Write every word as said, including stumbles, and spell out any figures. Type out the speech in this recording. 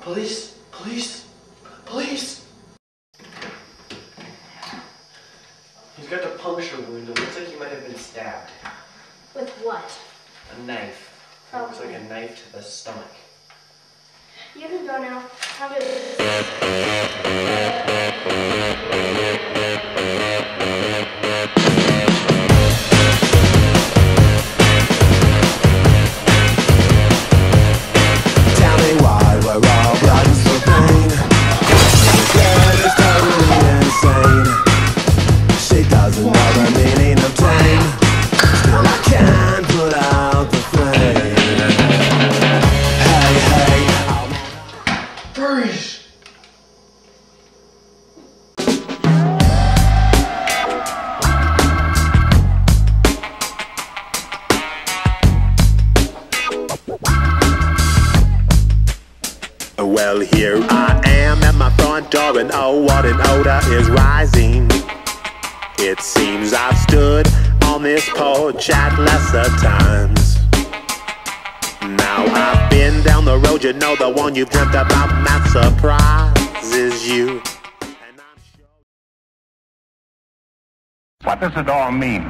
Police, police, police! He's got the puncture wound. It looks like he might have been stabbed. With what? A knife. Probably. It looks like a knife to the stomach. You can go now. Have it. Well, here I am at my front door, and oh, what an odor is rising. It seems I've stood on this porch at lesser times. Now I've been down the road, you know, the one you've dreamt about, and that surprises you. And I'm sure... What does it all mean?